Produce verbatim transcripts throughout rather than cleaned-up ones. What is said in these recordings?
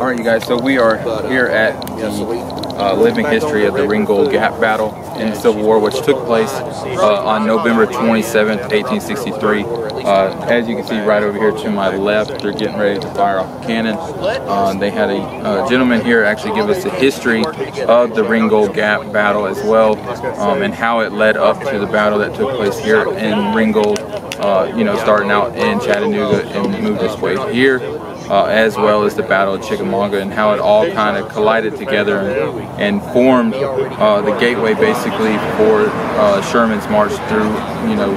All right, you guys, so we are here at the uh, living history of the Ringgold Gap Battle in the Civil War, which took place uh, on November twenty-seventh, eighteen sixty-three. Uh, as you can see right over here to my left, they're getting ready to fire off a cannon. Uh, they had a uh, gentleman here actually give us the history of the Ringgold Gap Battle as well, um, and how it led up to the battle that took place here in Ringgold, uh, you know, starting out in Chattanooga and moved this way here. Uh, as well as the Battle of Chickamauga, and how it all kind of collided together and, and formed uh, the gateway basically for uh, Sherman's march through, you know,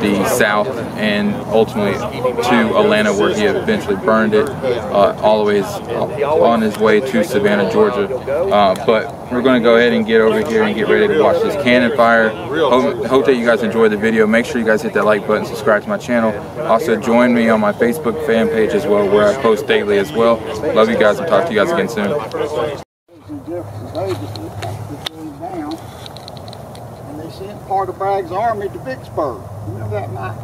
the South and ultimately to Atlanta, where he eventually burned it, uh, all the way on his way to Savannah, Georgia. Uh, but we're going to go ahead and get over here and get ready to watch this cannon fire. Hope, hope that you guys enjoyed the video. Make sure you guys hit that like button, subscribe to my channel. Also join me on my Facebook fan page as well, where I post daily as well. Love you guys and talk to you guys again soon. And they sent part of Bragg's army to Vicksburg. Remember that night?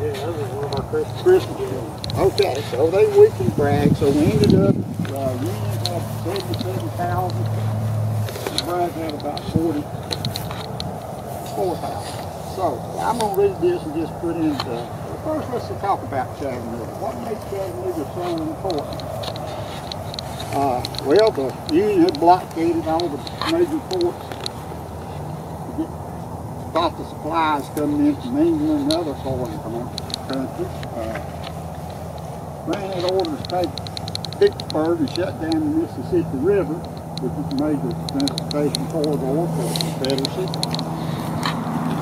Yeah, that was one of our Christmas Christmas. Okay, so they weakened Bragg, so we ended up uh, Union had seventy-seven thousand. Bragg had about forty-four thousand. So I'm gonna read this and just put into. First, let's talk about Chattanooga. What makes Chattanooga so important? Uh, well, the Union had blockaded all the major ports to get, stop the supplies coming in from England and other foreign countries. Uh, Grant had orders to take Vicksburg and shut down the Mississippi River, which was a major transportation corridor for the Confederacy.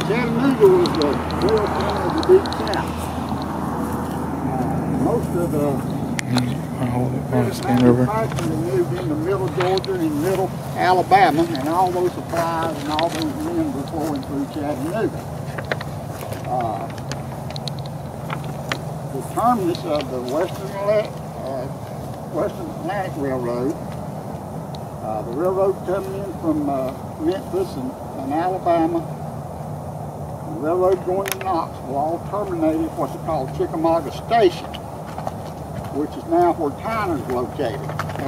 Chattanooga was the whirlpool of the Big South. Most of the manufacturing moved into middle Georgia and middle Alabama, and all those supplies and all those men were flowing through Chattanooga. Uh, the terminus of the Western, uh, Western Atlantic Railroad, uh, the railroad coming in from uh, Memphis and, and Alabama, the railroad going to Knoxville, all terminated what's called Chickamauga Station, which is now where Tyner's located,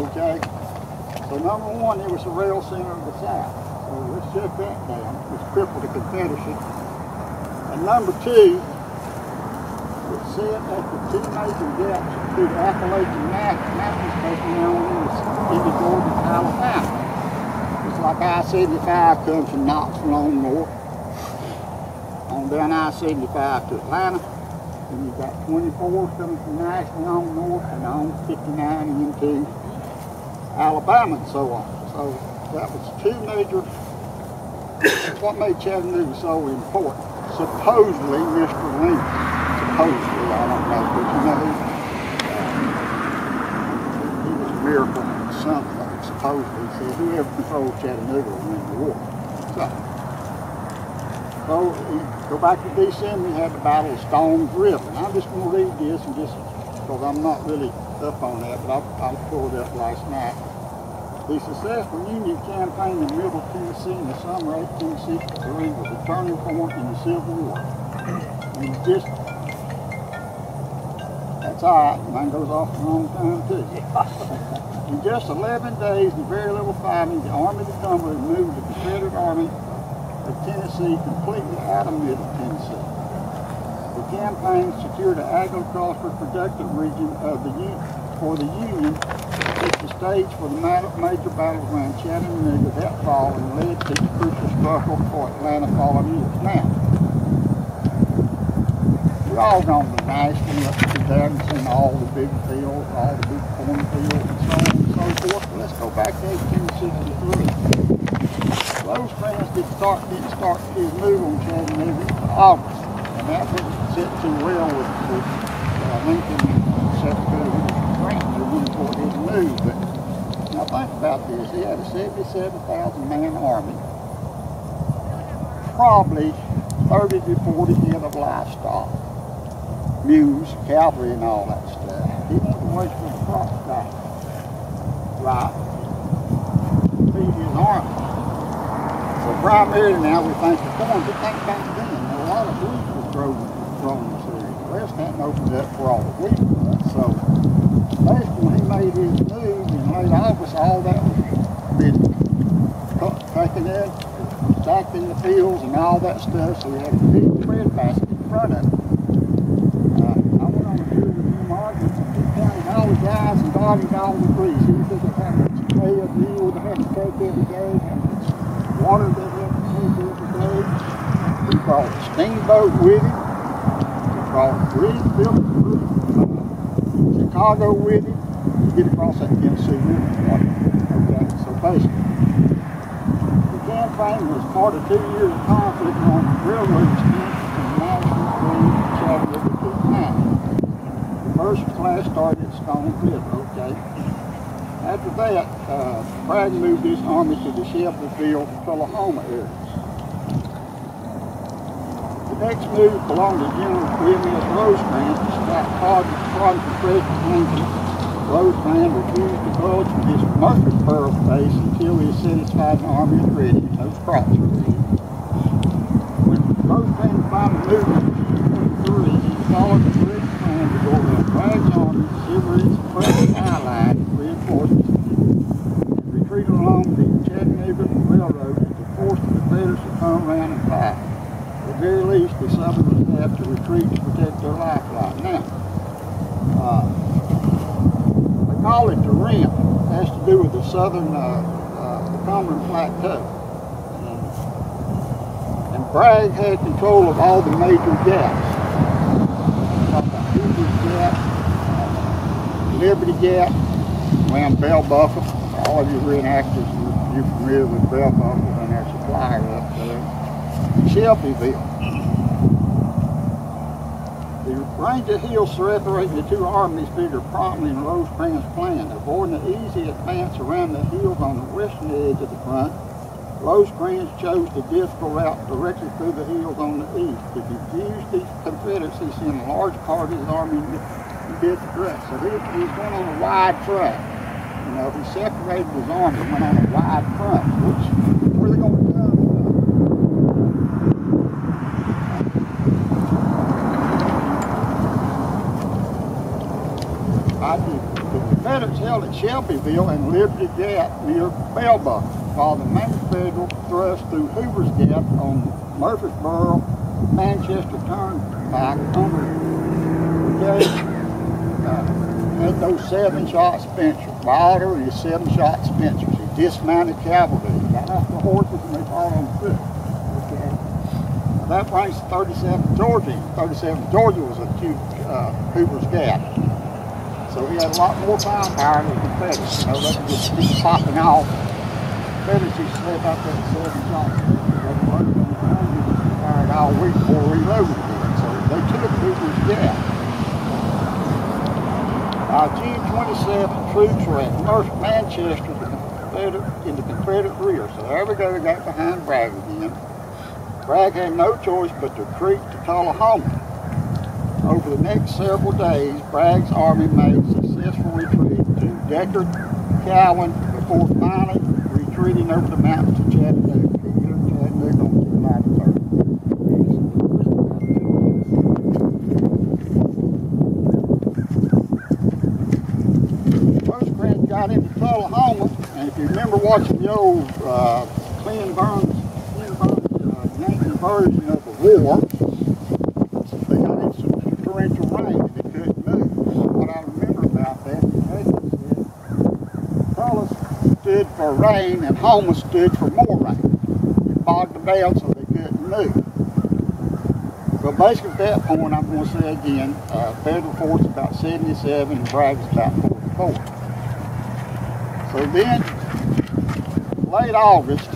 okay? So number one, it was the rail center of the South. So let's shut that down. It's crippled the Confederacy. And number two, it said that the two major gaps through the Appalachian Mountains taken down into Georgia and Alabama. It's like I seventy-five comes from Knoxville on north, on down I seventy-five to Atlanta. And you've got twenty-four coming from Nashville on north and on fifty-nine into Alabama and so on. So that was two major, what made Chattanooga so important. Supposedly Mister Lincoln, supposedly, I don't know, but you know, uh, he was a miracle in something, supposedly. He said whoever controlled Chattanooga will win the war. So, So, go back to December, we had the Battle of Stone's River. And I'm just going to read this, and just because I'm not really up on that, but I, I pulled it up last night. The successful Union campaign in Middle Tennessee in the summer of eighteen sixty-three was a turning point in the Civil War. And just, that's all right, mine goes off the wrong time too. In just eleven days and very little fighting, the Army of the Cumberland moved the Confederate Army of Tennessee completely out of Middle Tennessee. The campaign secured an agricultural productive region of the U for the Union, set the stage for the major battles around Chattanooga that fall and led to the crucial struggle for Atlanta following years. Now, we're all gone to Nashville up to there and seen all the big fields, all the big cornfields and so on and so forth. But let's go back to eighteen sixty-three. Rosecrans didn't start, didn't start his move on Chattanooga until August, and that didn't sit too well with, with uh, Lincoln and Secretary Grant, who went for his move. But now think about this, he had a seventy-seven thousand man army, probably thirty to forty head of livestock, mules, cavalry, and all that stuff. He wanted to wait for the crop crop right to feed his army. Primarily now we think the corn, but think back then, a lot of wheat was grown, grown in this area. The West hadn't opened up for all the wheat. So that's when he made his move and made office, all that was been taken in, stacked in the fields and all that stuff, so he had a big bread basket in front of him. Uh, I went on a tour with him, argued, and he counted all the guys and dotted all the trees. He was just having a tray of meals, and had to take every day, and water that he had to take every day. He brought a steamboat with him. He brought three buildings Chicago with him, you get across that Tennessee River. Okay, so basically, the campaign was part of two years of conflict on the railroad extension from Knoxville through Shelbyville to Atlanta. The first class started at Stone Cliff, okay. After that, uh, Bragg moved his army to the Shelbyville, Tullahoma areas. The next move belonged to General William Rosecrans to stop Hodges. According to President Lincoln, Rosecrans refused to budge from his Murfreesboro base until he satisfied the army was ready at those crossroads. When Rosecrans finally moved in twenty twenty-three, he followed the British plan to go around Bragg's army to sever its present ally reinforcements and retreat along the Chattanooga Railroad to force the Confederates to come around and fight. At the very least, the Southern would have to retreat to protect their lifeline. Now, Uh, they call it the rent. It has to do with the southern uh, uh, Cumberland Plateau. And Bragg had control of all the major gaps. Hoover's Gap, uh, Liberty Gap, around Bell Buckle. All of you reenactors, you're familiar with Bell Buckle and their supplier up there. Shelbyville. The range of hills separating the two armies figured promptly in Rosecrans' plan. Avoiding an easy advance around the hills on the western edge of the front, Rosecrans chose the difficult route directly through the hills on the east. To confuse the Confederacy, sent a large part of his army in this direction. So he, he's going on a wide front. You know, he separated his army, went on a wide front, which where they going to come? Confederates held at Shelbyville and Liberty Gap near Bell Buckle, while the main Federal thrust through Hoover's Gap on the Murfreesboro Manchester Turnpike under the uh, had those seven-shot Spencers, Wilder and his seven-shot Spencers. He dismounted cavalry, got off the horses, and they fought on foot. Okay. Now that brings thirty-seven Georgia. thirty-seven Georgia was a two uh, Hoover's Gap. So he had a lot more firepower than the Confederates. You know, they could just keep popping off. The Confederates used to slip out there at seven shots. They fired all week before reloading again. So they took Hoover's Gap. By June twenty-seventh, troops were at North Manchester in the Confederate rear. So there we go, they got behind Bragg again. Bragg had no choice but to retreat to Tullahoma. Over the next several days, Bragg's army made a successful retreat to Deckard, Cowan, before finally retreating over the mountains to Chattanooga. He entered Chattanooga on July third. Rosecrans got into Tullahoma, and if you remember watching the old uh, Clint Burns, Clint Burns uh, Yankee version of the war, torrential rain and it couldn't move. What I remember about that is that Tullis stood for rain and Homer stood for more rain. It bogged them down so they couldn't move. So basically at that point, I'm going to say again, uh, Federal force about seventy-seven and Bragg's about forty-four. So then, late August,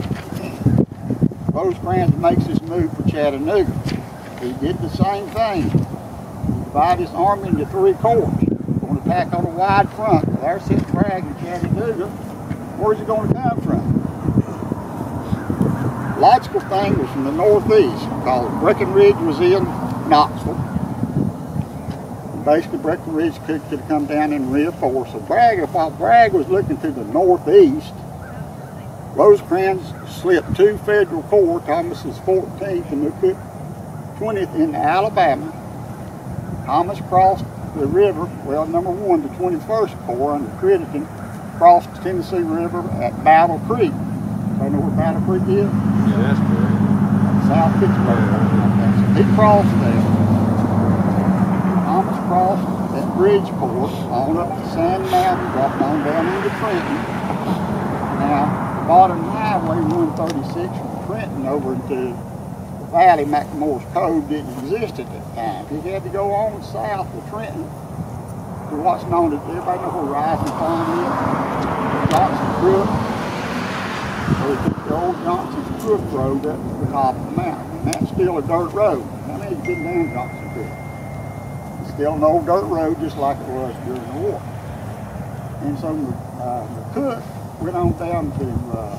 Rosecrans makes his move for Chattanooga. He did the same thing. Divide his army into three corps. Going to attack on a wide front. Well, there sits Bragg in Chattanooga. Where's he going to come from? Logical thing was from the northeast, because Breckenridge was in Knoxville. Basically, Breckenridge could, could come down and reinforce. So Bragg, while Bragg was looking to the northeast, Rosecrans slipped two federal corps, Thomas's fourteenth and the twentieth, into Alabama. Thomas crossed the river, well, number one, the twenty-first Corps under Crittenden crossed the Tennessee River at Battle Creek. Do you know where Battle Creek is? Yeah, that's correct. South Pittsburgh. Yeah. So he crossed there. Thomas crossed that Bridgeport on up to Sand Mountain, dropped on down into Trenton. Now, the bottom highway one thirty-six from Trenton over to the valley, McLemore's Cove, didn't exist at that time. He had to go on south to Trenton to what's known as, everybody know where Rising Farm is? Johnson's Brook. So he took the old Johnson's Brook road up to the top of the mountain. And that's still a dirt road. How many have been down Johnson's Brook? It's still an old dirt road just like it was during the war. And so uh, McCook went on down to uh,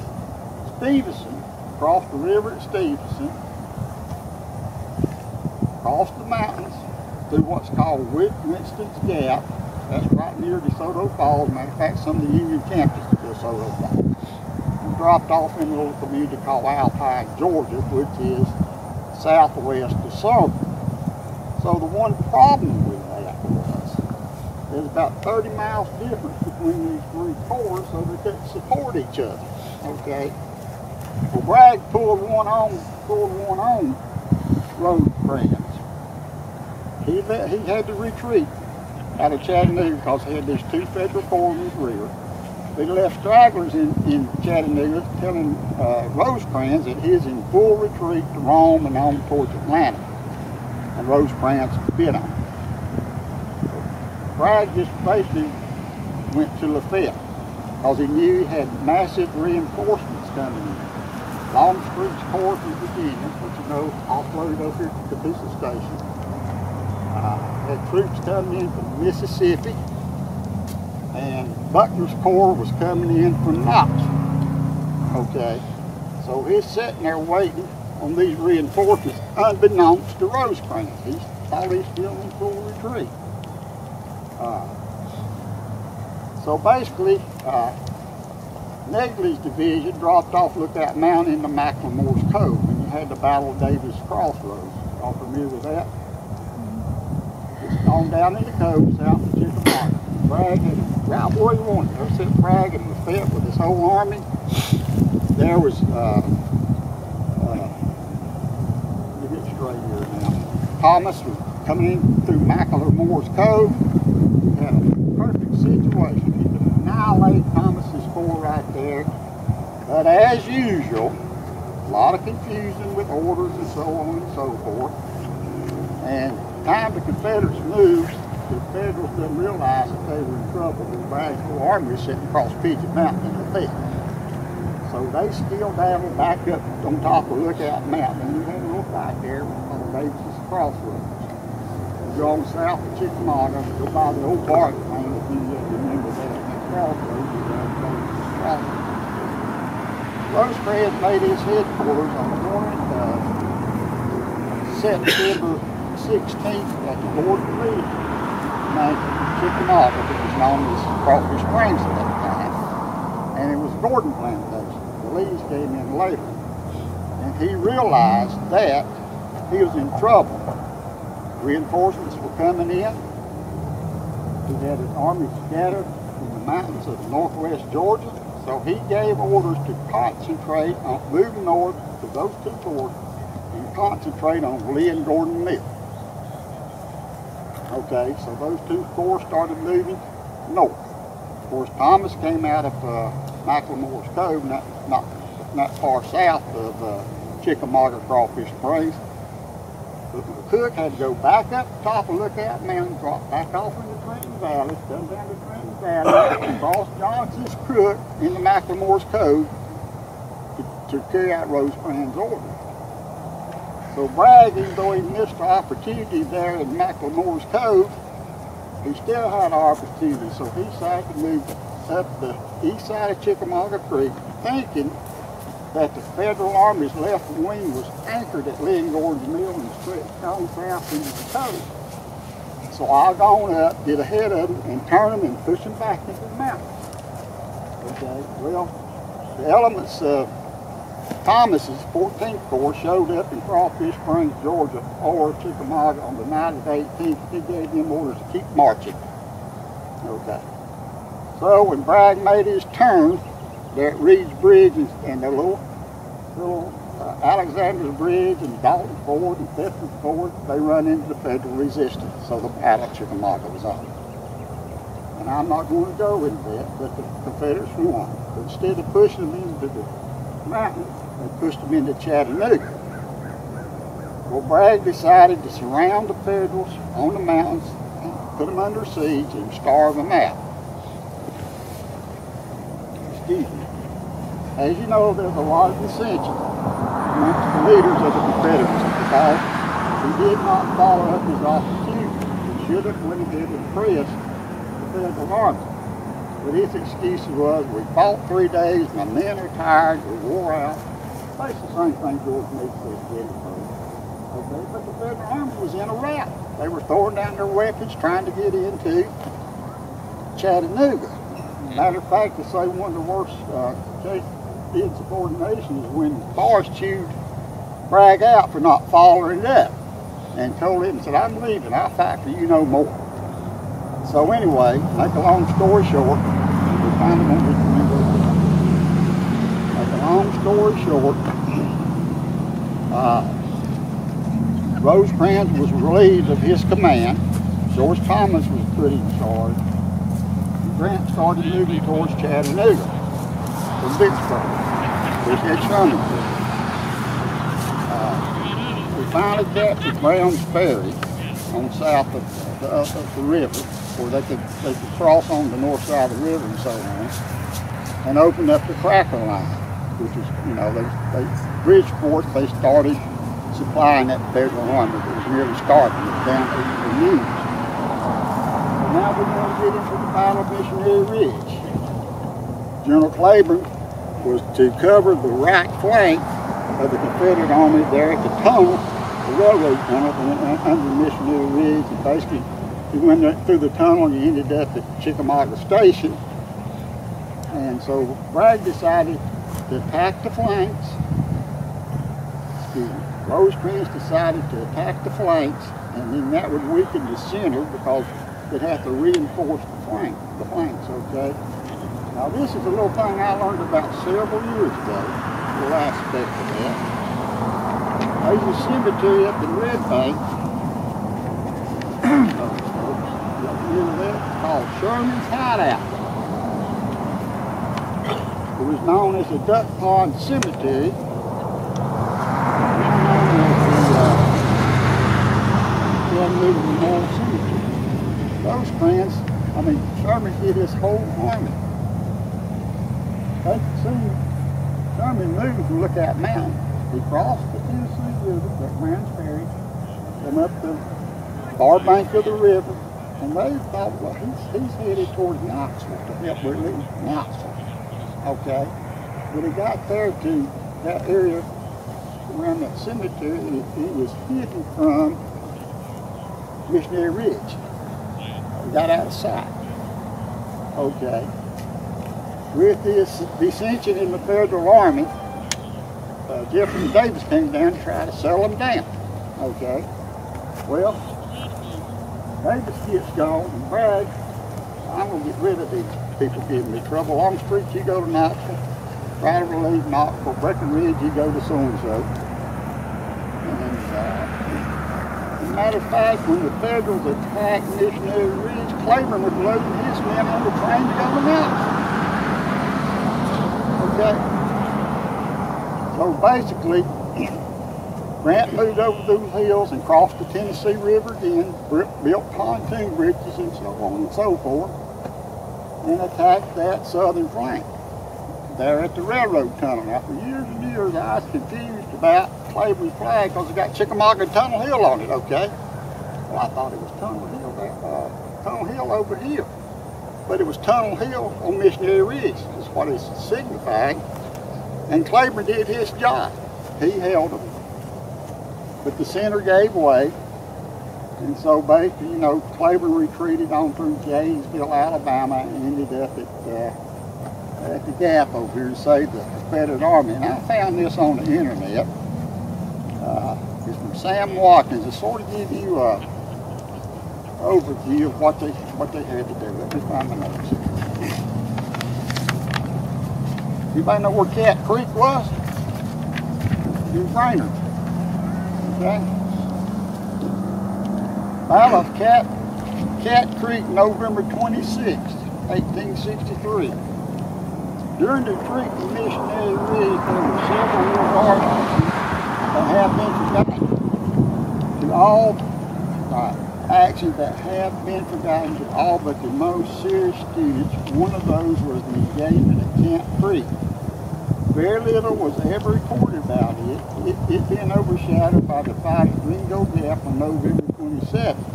Stevenson, crossed the river at Stevenson, crossed the mountains, through what's called Winston's Gap. That's right near DeSoto Falls. Matter of fact, some of the Union campuses to DeSoto Falls. We dropped off in a little community called Alpine, Georgia, which is southwest of Sherman. So the one problem with that was there's about thirty miles difference between these three corps, so they couldn't support each other. Okay. Well, Bragg pulled one on, pulled one on Rosecrans. He, let, he had to retreat out of Chattanooga because he had these two federal corps in his rear. They left stragglers in, in Chattanooga telling uh, Rosecrans that he is in full retreat to Rome and on towards Atlanta. And Rosecrans bid on it. Bragg just basically went to Lafayette because he knew he had massive reinforcements coming in. Longstreet's Corps from Virginia, which you know, offloaded over here to Catoosa Station. Uh, had troops coming in from Mississippi, and Buckner's Corps was coming in from Knoxville. Okay, so he's sitting there waiting on these reinforcements, unbeknownst to Rosecrans. He's probably still in full retreat. Uh, so basically, uh, Negley's division dropped off Lookout Mountain into McLemore's Cove, and you had the Battle of Davis Crossroads. Y'all familiar with that? On down in the cove, south of Chickamauga. Bragg had him right where he wanted. There sat Bragg and Lafayette with his whole army. There was, uh, uh, let me get straight here now. Thomas was coming in through McLemore's Cove. He had a perfect situation. He could annihilate Thomas's corps right there. But as usual, a lot of confusion with orders and so on and so forth. And time the Confederates moved, the Federals didn't realize that they were in trouble and Bragg's whole army was sitting across Pigeon Mountain in the field. So they still dabbled back up on top of Lookout Mountain. And you had a little fight there on Davis's Crossroads. You go on south of Chickamauga, go by the old barn thing, if you remember that, that crossroads, you go to Davis's Crossroads. Rosecrans made his headquarters on the morning of September sixteenth at the border region named Chickamauga, that was known as Crawfish Springs at that time. And it was Gordon plantation. The Lees came in later. And he realized that he was in trouble. Reinforcements were coming in. He had his army scattered in the mountains of northwest Georgia. So he gave orders to concentrate on moving north to those two corps and concentrate on Lee and Gordon Mill. Okay, so those two corps started moving north. Of course, Thomas came out of uh, McLemore's Cove, not, not, not far south of uh, Chickamauga Crawfish Springs. But McCook had to go back up the top of Lookout Mountain, drop back off in the Trenton Valley, come down the Trenton Valley, cross Johnson's Brook in the McLemore's Cove to, to carry out Rosecrans' orders. So Bragg, even though he missed the opportunity there in McLemore's Cove, he still had an opportunity. So he decided to move up the east side of Chickamauga Creek, thinking that the Federal Army's left wing was anchored at Lee and Gordon's Mill and stretched on south into the cove. So I gone up, get ahead of him, and turn him and push him back into the mountains. Okay, well, the elements of Thomas's fourteenth Corps showed up in Crawfish Springs, Georgia, or Chickamauga on the night of the eighteenth. He gave them orders to keep marching. Okay. So when Bragg made his turn there at Reed's Bridge and, and the little, little uh, Alexander's Bridge and Dalton Ford and Bedford Ford, they run into the federal resistance. So the Battle of Chickamauga was on. And I'm not going to go into that, but the Confederates won. But instead of pushing them into the mountain, they pushed them into Chattanooga. Well, Bragg decided to surround the Federals on the mountains, put them under siege, and starve them out. Excuse me. As you know, there's a lot of dissension amongst the leaders of the Confederacy because he did not follow up his opportunity. He should have went ahead and pressed the Federal Army. But his excuse was, we fought three days, my men are tired, we wore out. That's the same thing George Meade said to Gettysburg. Okay, but the Federal Army was in a rout. They were throwing down their weapons, trying to get into Chattanooga. Matter of fact, they say one of the worst uh, cases of insubordination is when Forrest chewed Bragg out for not following it up and told him, said, I'm leaving, I'll fight for you no more. So anyway, make a long story short, we kind of won't remember it. Make a long story short, uh, Rosecrans was relieved of his command. George Thomas was put in charge. Grant started moving towards Chattanooga from Vicksburg, which had Shermanville. Uh, we finally captured Brown's Ferry on south of the, uh, of the river, where they could, they could cross on the north side of the river and so on, and opened up the Cracker Line, which is, you know, they, they Bridgeport, they started supplying that Federal Army that was nearly starting, it was down to the news. Now we're going to get into the Battle of Missionary Ridge. General Claiborne was to cover the right flank of the Confederate Army there at the tunnel, the railroad tunnel under Missionary Ridge. And basically, you went through the tunnel and you ended up at Chickamauga Station. And so Bragg decided to attack the flanks. Excuse me. Rosecrans decided to attack the flanks, and then that would weaken the center because that have to reinforce the flank, the flanks, okay? Now this is a little thing I learned about several years ago, the last aspect of that. There's a cemetery up in Red Bank, called Sherman's Hideout. It was known as the Duck Pond Cemetery. Now known as the Chattanooga Memorial Cemetery. Rosecrans, I mean, Sherman did his whole army. They could see Sherman moved from Lookout Mountain. He crossed the Tennessee River, that Brown's Ferry, and up the far bank of the river, and they thought, well, he's, he's headed toward Knoxville to help relieve Knoxville. Okay? When he got there to that area around that cemetery, it, it was hidden from Missionary Ridge. Got out of sight. Okay. With this dissension in the Federal Army, uh, Jefferson Davis came down to try to settle them down. Okay. Well, Davis gets gone and Bragg, I'm going to get rid of these people giving me trouble. Longstreet, you go to Knoxville. Try to relieve Knoxville. Breckenridge, you go to so-and-so. And, uh, matter of fact, when the Federals attacked Missionary Ridge, Claiborne was loading his men on the train to go to Knoxville. Okay. So basically, Grant moved over those hills and crossed the Tennessee River again, built pontoon bridges and so on and so forth, and attacked that southern flank there at the railroad tunnel. Now, for years and years, I was confused about Claiborne's flag because it got Chickamauga Tunnel Hill on it, okay? Well, I thought it was Tunnel Hill, uh, Tunnel Hill over here. But it was Tunnel Hill on Missionary Ridge, is what it's signifying. And Claiborne did his job. He held them. But the center gave way. And so basically, you know, Claiborne retreated on through Gainesville, Alabama, and ended up at uh, at the gap over here and say the Confederate Army, and I found this on the internet. Uh, it's from Sam Watkins. It sort of give you a overview of what they what they had to do. Let me find my notes. Anybody know where Cat Creek was? New Brainerd. Okay. Battle of Cat Cat Creek, November twenty-sixth, eighteen sixty-three. During the Creek Missionary Raid, there were several war articles that have been forgotten. To all uh, actions that have been forgotten to all but the most serious students, one of those was the engagement at Camp Creek. Very little was ever recorded about it, it, it being overshadowed by the fight at Ringgold Gap on November twenty-seventh.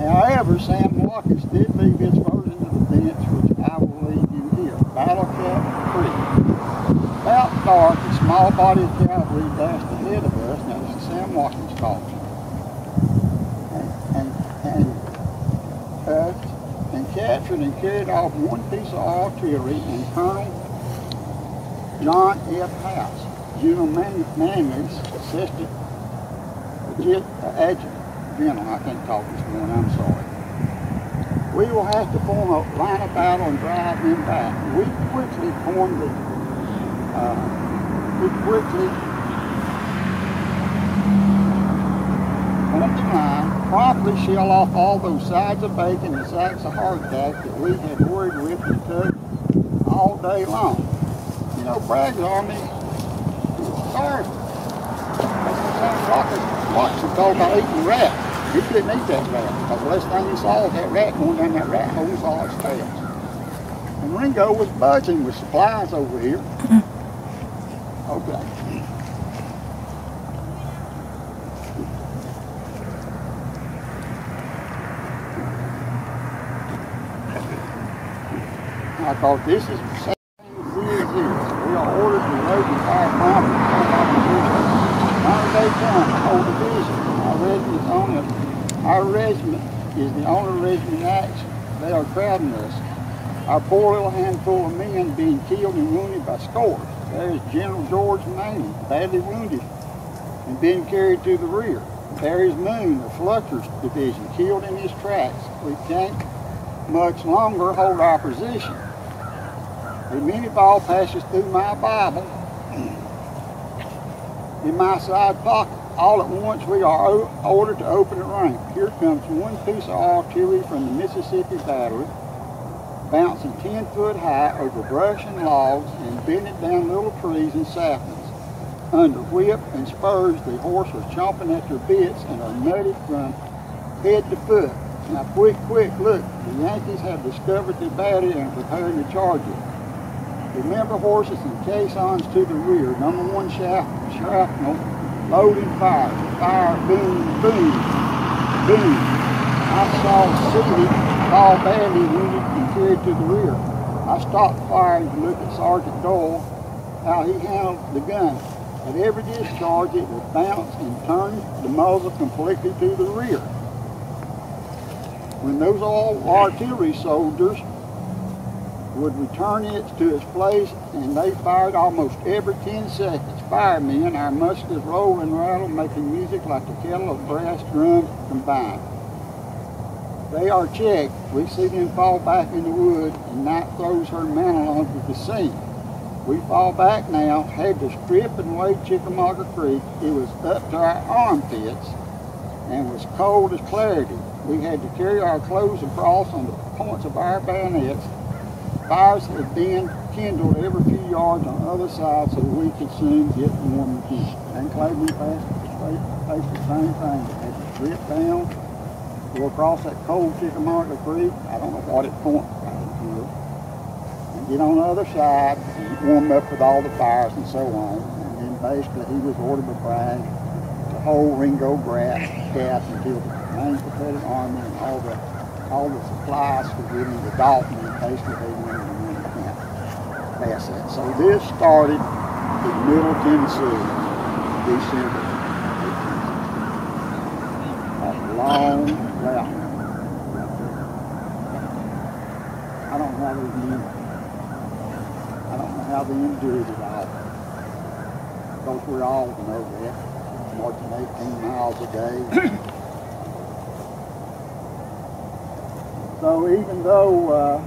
However, Sam Watkins did leave his version of events, which I will leave you here. Battle Creek. About dark, a small body of cavalry dashed ahead of us. Now, this is Sam Watkins talking. And, and, and, uh, and captured and carried off one piece of artillery and Colonel John F. House, General Manley's assistant uh, adjutant. General, I can't talk this morning, I'm sorry. We will have to form a line of battle and drive them back. We quickly formed the, uh, we quickly formed the line, promptly shell off all those sides of bacon and sacks of hardtack that we had worried with and took all day long. You know, Bragg's army was starving. Watch was told about eating rat. He couldn't eat that rat because the last thing he saw was that rat going down that rat hole and saw its tail. And Ringo was buzzing with supplies over here. Okay. I thought this is the same as we are ordered to load the fire bomb. They come, whole division. Our regiment is on it. Our regiment is the only regiment in action. They are crowding us. Our poor little handful of men being killed and wounded by scores. There is General George Manning, badly wounded and being carried to the rear. There is Moon, the Flucker's division, killed in his tracks. We can't much longer hold our position. The mini ball passes through my Bible. In my side pocket, all at once we are ordered to open the rank. Here comes one piece of artillery from the Mississippi battery, bouncing ten foot high over brush and logs and bending down little trees and saplings. Under whip and spurs, the horse are chomping at their bits and are nutted from head to foot. Now quick, quick, look, the Yankees have discovered the battery and are preparing to charge it. Remember horses and caissons to the rear. Number one shaft, shrapnel, load and fire. Fire, boom, boom, boom. I saw Seeley fall badly wounded and carried to the rear. I stopped firing to look at Sergeant Doyle, how he handled the gun. At every discharge, it would bounce and turn the muzzle completely to the rear. When those old artillery soldiers would return it to its place, and they fired almost every ten seconds. Firemen, our muskets roll and rattle, making music like the kettle of brass drums combined. They are checked. We see them fall back in the wood, and Night throws her mantle onto the scene. We fall back now, had to strip and wade Chickamauga Creek. It was up to our armpits and was cold as clarity. We had to carry our clothes across on the points of our bayonets. Fires had been kindled every few yards on the other side so we could soon get warm again. And Clayton faced the same thing. Had to drip down, go across that cold Chickamauga Creek, I don't know what it pointed to, and get on the other side and warm up with all the fires and so on. And then basically he was ordered by Bragg to hold Ringgold Gap until the main Confederate Army and all the, all the supplies were given to Dalton. Basically, they went to win the camp. That's it. So this started in Middle Tennessee, December eighteenth. A long route. I don't know how to remember. I've endured it all. Because we're all to know that. Marching eighteen miles a day. So even though, uh,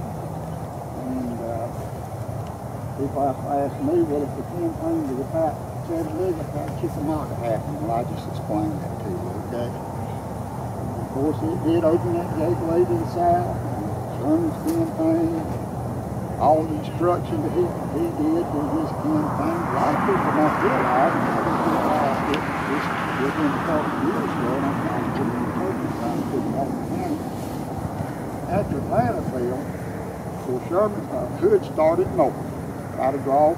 and uh, if I ask me, well, if the campaign to the fight Chattanooga, how Chickamauga happened, well, I just explained that to you, okay? Of course, it did open that gateway to the south, and Sherman's campaign, all the destruction that he, he did in his campaign, a lot of people don't realize, and I didn't realize it just within a couple of years ago, and I'm trying to get it over, trying to put it all the time. After Atlantaville, well, Sherman, uh, Hood started north, try to draw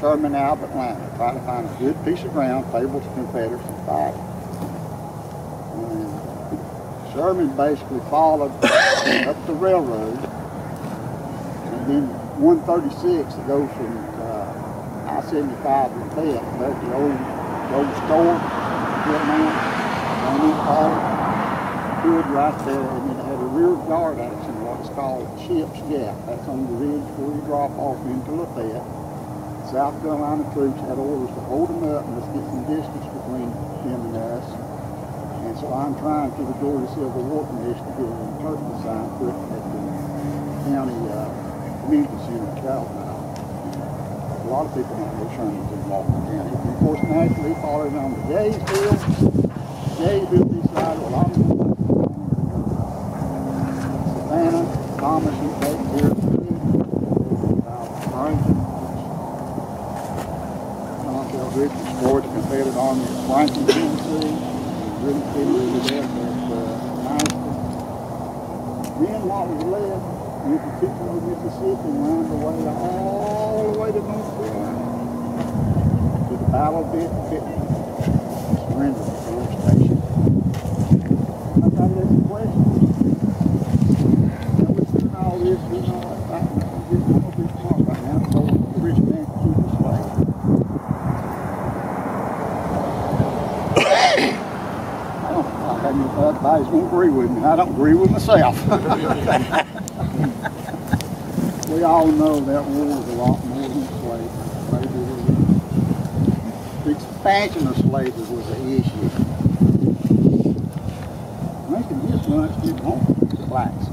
Sherman out of Atlanta, try to find a good piece of ground, favorable to Confederates and fight. And Sherman basically followed up the railroad, and then one thirty-six that goes from uh, I seventy-five to Lafayette, there's the old, the old store, Vietnam, Hood right there, and then had a rear guard at us in what's called Ship's Gap. That's on the ridge where you drop off into Lafayette. South Carolina troops had orders to hold them up and let's get some distance between them and us. And so I'm trying through the Georgia Civil War Commission to get an interpretive sign put at the county uh, community center in Chattanooga. A lot of people don't know Sherman's in Walton County. And of course, naturally, following on the Gaysville, Gaysville decided a lot of Thomas and Peyton here at the Franklin. Knoxville Bridge destroyed the Confederate Army at Franklin, Tennessee. Really fiddling with that at Knoxville. Then while we left, we could keep on Mississippi and wound the way all the way to Knoxville. To the Battle of Vicksburg, surrender to the station. I thought that's the question. This, you know, I, I, I'm just going to be smart right now, so the rich man can keep us away. I don't I have any advice, won't agree with me. I don't agree with myself. We all know that war was a lot more than slavery. The expansion of slavery was an issue. Lincoln just wants to get home to the blacks.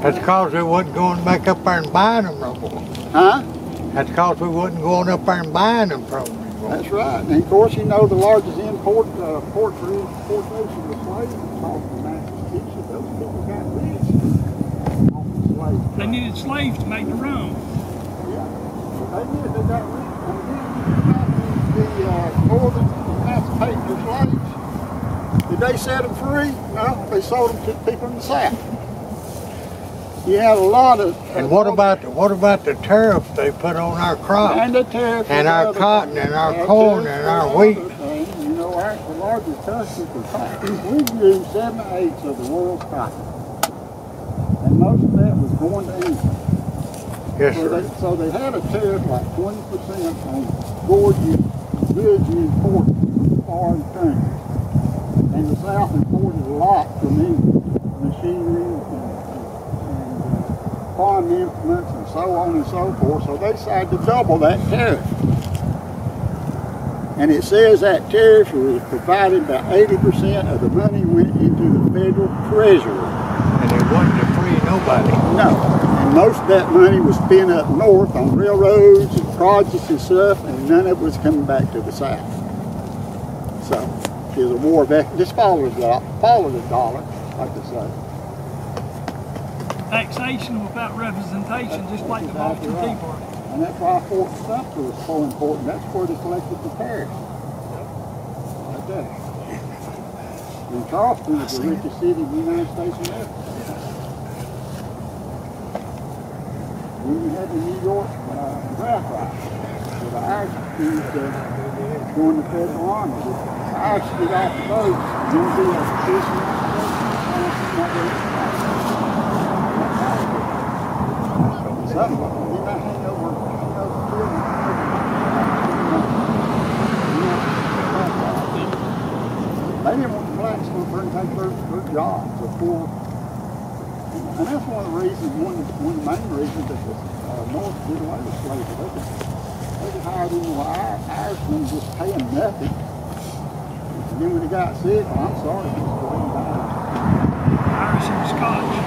That's because we wasn't going back up there and buying them no more. Huh? That's because we wasn't going up there and buying them probably anymore. That's right. And of course, you know, the largest import uh, port for importation was slaves off the Massachusetts. Those people got rich off the slaves. They needed slaves to make their own. Yeah. They did. They got rich. And then the uh, northern emancipated the slaves. Did they set them free? No. They sold them to people in the south. You had a lot of. And uh, what about what about the tariff they put on our crops? And the tariff. And our cotton and our corn and our wheat. Thing. You know, our the largest country for cotton. We grew seven eighths of the world's cotton, and most of that was going to England. Yes, so sir. They, so they had a tariff like twenty percent on Georgia goods you import from foreign countries, and the South imported a lot from England, machinery and. Farm implements and so on and so forth, so they decided to double that tariff. And it says that tariff was provided by eighty percent of the money went into the federal treasury. And it wasn't to free nobody. No, and most of that money was spent up north on railroads and projects and stuff, and none of it was coming back to the south. So, it was a war of, just follow the dollar, like I say. taxation without representation, just like the Boston Tea Party. And that's why Fort Sumter was so important. That's where they collected the tariffs. Right there. And Charleston is the richest city in the United States of America. When you had the New York uh, draft right, where the Irish kids uh, joined the Federal Army, the Irish get off the boats, going to be a fishing expedition. Some of them, they might hang over, hang over the river. They didn't want the blacks to come and take their, their jobs before. And that's one of the reasons, one of the main reasons that the uh, North did away with slavery. They could, they could hire them with Irishmen just paying nothing. And then when they got sick, well, I'm sorry, they just go ahead and die. Irish and Scotch.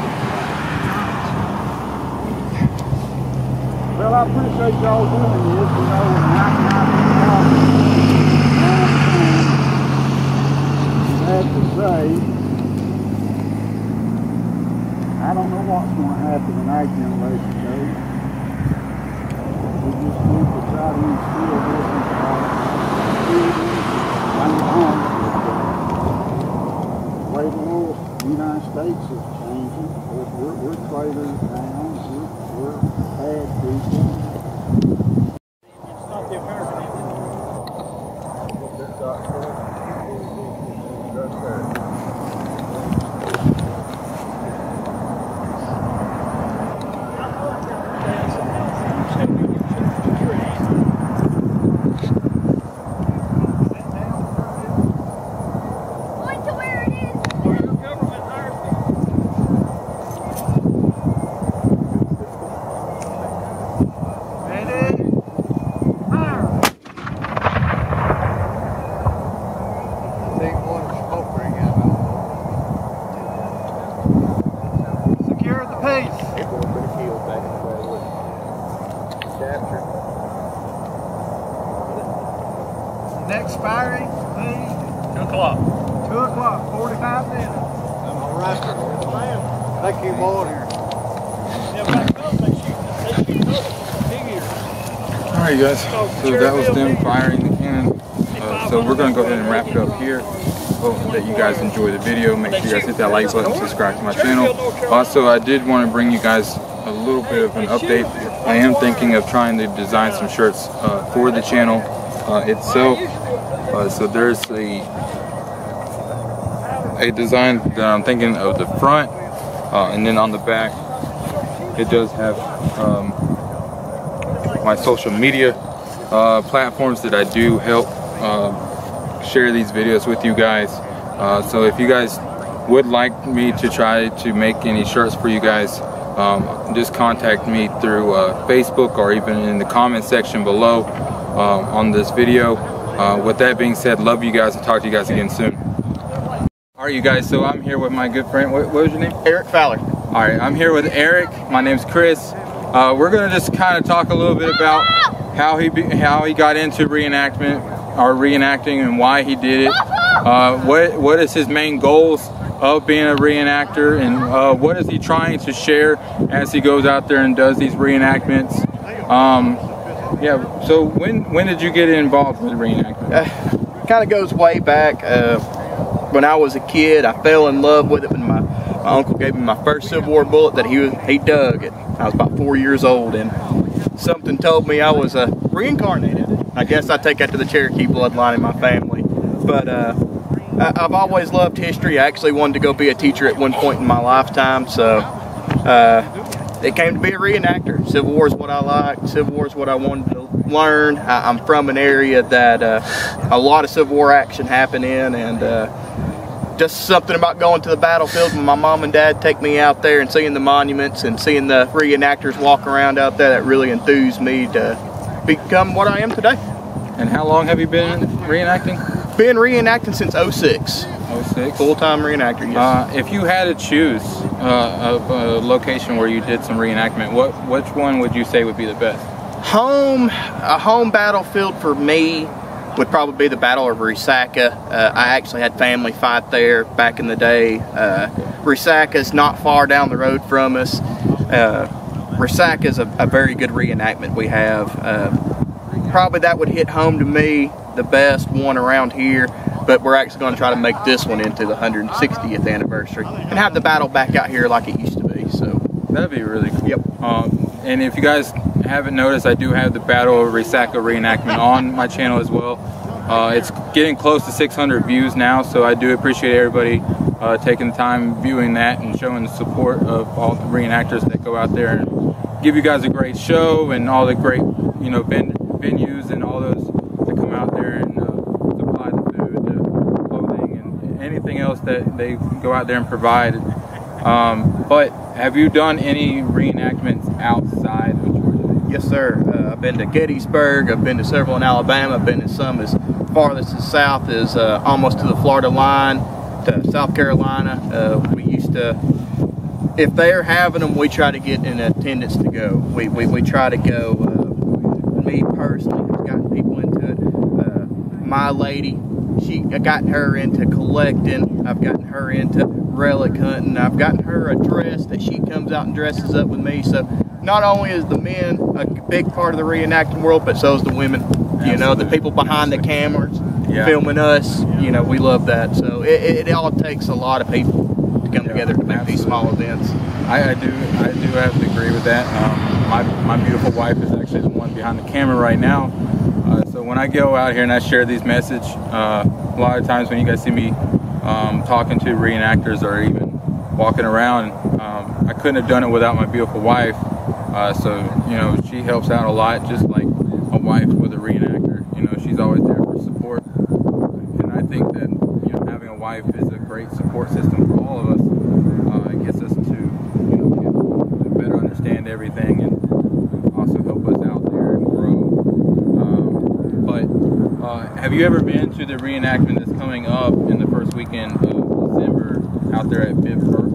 Well, I appreciate y'all doing this, you know, and I have to say, I don't know what's going to happen in our generation, though. We just need to try to instill this in our children and the way the world, the United States is changing. We're, we're traders now, we're, we're bad people. It's not the American people. Guys. So that was them firing the cannon. Uh, so we're going to go ahead and wrap it up here. Hope that you guys enjoy the video. Make sure you guys hit that like button, subscribe to my channel. Also, I did want to bring you guys a little bit of an update. I am thinking of trying to design some shirts uh, for the channel uh, itself. Uh, so there's a, a design that I'm thinking of the front, uh, and then on the back, it does have um, my social media uh, platforms that I do help uh, share these videos with you guys. Uh, so if you guys would like me to try to make any shirts for you guys, um, just contact me through uh, Facebook or even in the comment section below uh, on this video. Uh, with that being said, love you guys and talk to you guys again soon. All right, you guys, so I'm here with my good friend, what, what was your name? Eric Fowler. All right, I'm here with Eric. My name's Chris. Uh, we're gonna just kind of talk a little bit about how he be, how he got into reenactment or reenacting and why he did it. Uh, what what is his main goals of being a reenactor, and uh, what is he trying to share as he goes out there and does these reenactments? Um, yeah. So when when did you get involved with reenactment? Uh, kind of goes way back. Uh, when I was a kid, I fell in love with it when my my uncle gave me my first Civil War bullet that he was, he dug it. I was about four years old, and something told me I was uh, reincarnated. I guess I take that to the Cherokee bloodline in my family. But uh, I, I've always loved history. I actually wanted to go be a teacher at one point in my lifetime, so uh, it came to be a reenactor. Civil War is what I liked. Civil War is what I wanted to learn. I, I'm from an area that uh, a lot of Civil War action happened in, and uh, just something about going to the battlefield when my mom and dad take me out there and seeing the monuments and seeing the reenactors walk around out there, that really enthused me to become what I am today. And how long have you been reenacting? Been reenacting since oh six. oh six? Full-time reenactor, yes. Uh, if you had to choose uh, a, a location where you did some reenactment, what which one would you say would be the best? Home, a home battlefield for me would probably be the Battle of Resaca. Uh, I actually had family fight there back in the day. Uh, Resaca's not far down the road from us. uh, Resaca is a, a very good reenactment we have. Uh, probably that would hit home to me the best one around here, but we're actually going to try to make this one into the one hundred sixtieth anniversary and have the battle back out here like it used to be. So that'd be really cool. Yep. Um, and if you guys haven't noticed, I do have the Battle of Resaca reenactment on my channel as well. Uh, it's getting close to six hundred views now, so I do appreciate everybody uh, taking the time viewing that and showing the support of all the reenactors that go out there and give you guys a great show and all the great, you know, ven venues and all those that come out there and uh, supply the food, the clothing, and anything else that they go out there and provide. Um, but have you done any reenactments outside of Georgia? Yes, sir. Uh, I've been to Gettysburg. I've been to several in Alabama. I've been to some as farthest as south as uh, almost to the Florida line, to South Carolina. Uh, we used to, if they're having them, we try to get in attendance to go. We, we, we try to go. Uh, me personally has gotten people into it. Uh, my lady, she I got her into collecting. I've gotten her into relic hunting. I've gotten her a dress that she comes out and dresses up with me. So not only is the men a big part of the reenacting world, but so is the women. You know, the people behind the cameras, yeah, filming us, you know, we love that. So it, it all takes a lot of people to come, yeah, together to make, absolutely, these small events. I, I do I do have to agree with that. Um, my, my beautiful wife is actually the one behind the camera right now. Uh, so when I go out here and I share these messages, uh, a lot of times when you guys see me um, talking to reenactors or even walking around, um, I couldn't have done it without my beautiful wife. Uh, so, you know, she helps out a lot, just like a wife with a reenactor. You know, she's always there for support, and I think that, you know, having a wife is a great support system for all of us. Uh, it gets us to, you know, get, better understand everything, and also help us out there and grow. Um, but uh, have you ever been to the reenactment that's coming up in the first weekend of December out there at Vicksburg?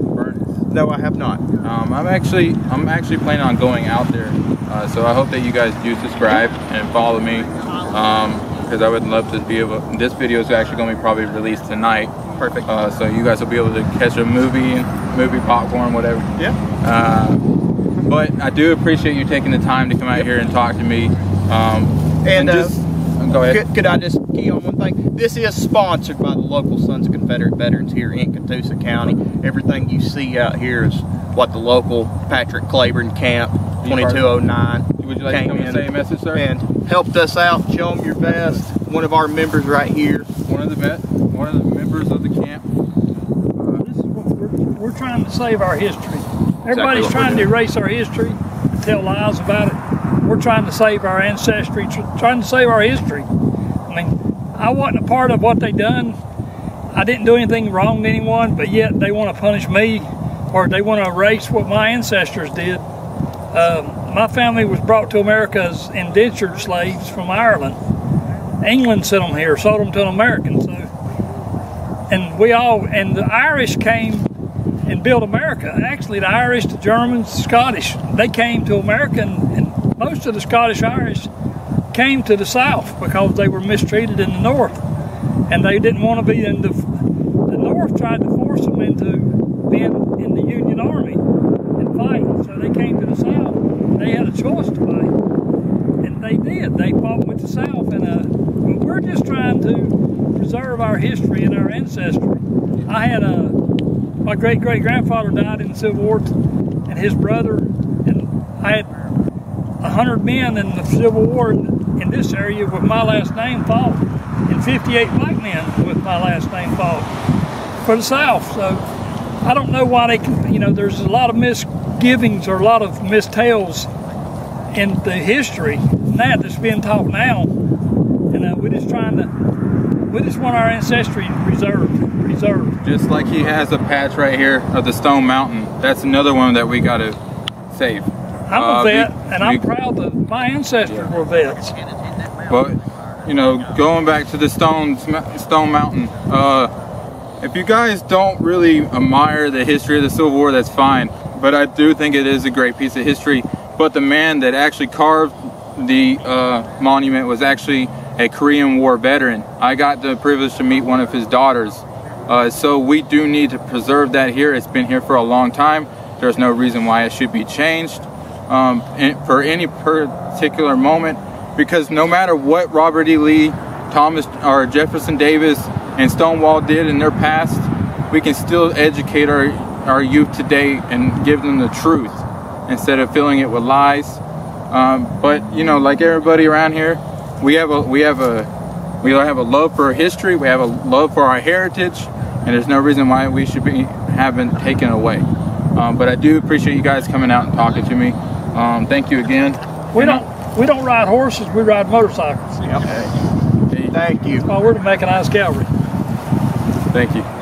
No, I have not. Um, I'm actually I'm actually planning on going out there. Uh, so I hope that you guys do subscribe and follow me, because um, I would love to be able. This video is actually going to be probably released tonight. Perfect. Uh, so you guys will be able to catch a movie, movie popcorn, whatever. Yeah. Uh, but I do appreciate you taking the time to come out here and talk to me. Um, and, and just uh, go ahead. Could, could I just key on one thing? This is sponsored by the local Sons of Confederate Veterans here in Catoosa County. Everything you see out here is what the local Patrick Claiborne Camp. twenty-two oh nine. Would you like to come and say a message, sir? And helped us out. Show them your best. One of our members right here. One of the vet, one of the members of the camp. Uh, this is what we're, we're trying to save our history. Everybody's exactly trying to erase our history and tell lies about it. We're trying to save our ancestry, tr trying to save our history. I mean, I wasn't a part of what they done. I didn't do anything wrong to anyone, but yet they want to punish me, or they want to erase what my ancestors did. Uh, my family was brought to America as indentured slaves from Ireland. England sent them here, sold them to an American. So, and we all, and the Irish came and built America. Actually, the Irish, the Germans, the Scottish, they came to America, and, and most of the Scottish Irish came to the South because they were mistreated in the North, and they didn't want to be in the. The North tried to force them into being in the Union Army and fight. So they came to the South. They had a choice to fight, and they did. They fought with the South, and uh, well, we're just trying to preserve our history and our ancestry. I had a my great great grandfather died in the Civil War, and his brother, and I had a hundred men in the Civil War in, in this area with my last name fought, and fifty-eight black men with my last name fought for the South. So I don't know why they can. You know, there's a lot of mis. Givings or a lot of mistales in the history and that that's being taught now, and uh, we're just trying to, we just want our ancestry preserved, preserved. Just like he has a patch right here of the Stone Mountain. That's another one that we got to save. I'm uh, a vet, we, and I'm we, proud that my ancestors yeah. were vets. But you know, going back to the Stone Stone Mountain. Uh, if you guys don't really admire the history of the Civil War, that's fine. But I do think it is a great piece of history. But the man that actually carved the uh, monument was actually a Korean War veteran. I got the privilege to meet one of his daughters. Uh, so we do need to preserve that here. It's been here for a long time. There's no reason why it should be changed um, for any particular moment, because no matter what Robert E. Lee, Thomas or Jefferson Davis, and Stonewall did in their past, we can still educate our, our youth today and give them the truth instead of filling it with lies. Um, but you know, like everybody around here, we have a we have a we have a love for history. We have a love for our heritage, and there's no reason why we should be having taken away. Um, but I do appreciate you guys coming out and talking to me. Um, thank you again. We and don't I, we don't ride horses. We ride motorcycles. Yep. Thank you. Oh, we're the Mechanized Cavalry. Thank you.